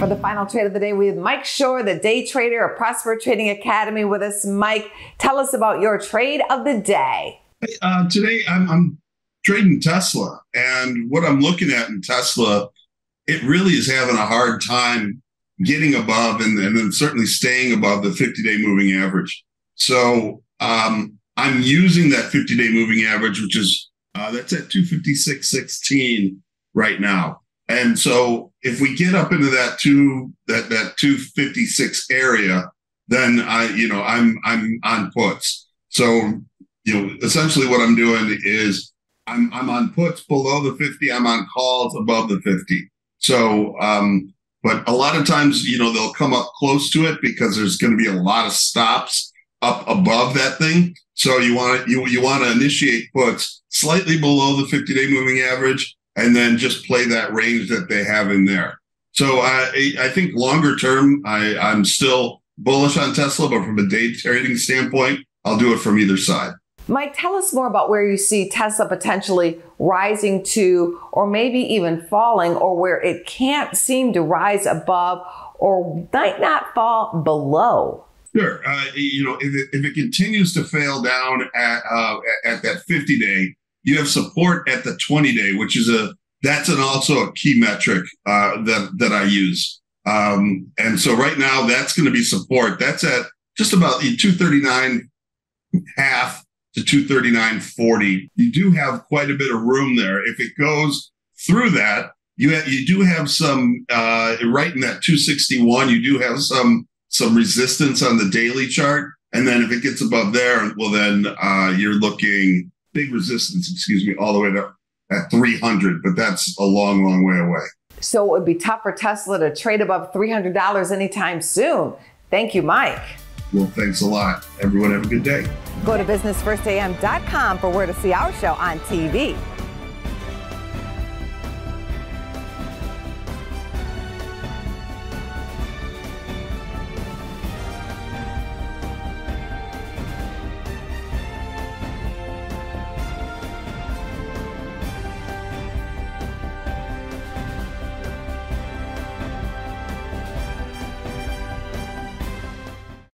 for the final trade of the day. We have Mike Shorr, the day trader of Prosper Trading Academy with us. Mike, tell us about your trade of the day. Today I'm trading Tesla, and what I'm looking at in Tesla, it really is having a hard time getting above and then certainly staying above the 50-day moving average. So I'm using that 50-day moving average, which is that's at 256.16 right now. And so if we get up into that 256 area, then I'm on puts. So essentially what I'm doing is I'm on puts below the 50. I'm on calls above the 50. So, but a lot of times, they'll come up close to it because there's going to be a lot of stops up above that thing. So you want to initiate puts slightly below the 50-day moving average, and then just play that range that they have in there. So I think longer term, I'm still bullish on Tesla, but from a day trading standpoint, I'll do it from either side. Mike, tell us more about where you see Tesla potentially rising to, or maybe even falling, or where it can't seem to rise above or might not fall below. Sure. If it continues to fail down at that 50-day, you have support at the 20-day, which is also a key metric that I use. And so right now that's going to be support. That's at just about 239.5. to 239.40. You do have quite a bit of room there. If it goes through that, you do have some, right in that 261, you do have some resistance on the daily chart. And then if it gets above there, well, then you're looking big resistance, all the way up at 300, but that's a long, long way away. So it would be tough for Tesla to trade above $300 anytime soon. Thank you, Mike. Well, thanks a lot. Everyone have a good day. Go to businessfirstam.com for where to see our show on TV.